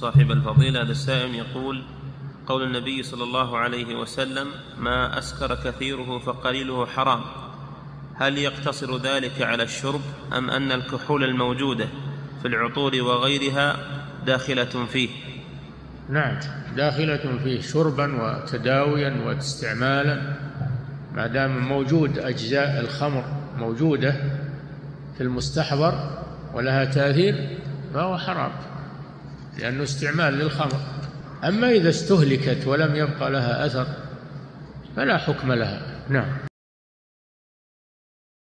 صاحب الفضيلة. هذا السائل يقول: قول النبي صلى الله عليه وسلم: ما أسكر كثيره فقليله حرام، هل يقتصر ذلك على الشرب أم أن الكحول الموجودة في العطور وغيرها داخلة فيه؟ نعم، داخلة فيه شربا وتداويا واستعمالا، ما دام موجود أجزاء الخمر موجودة في المستحضر ولها تأثير فهو حرام، لأنه استعمال للخمر. أما إذا استهلكت ولم يبقى لها أثر فلا حكم لها. نعم.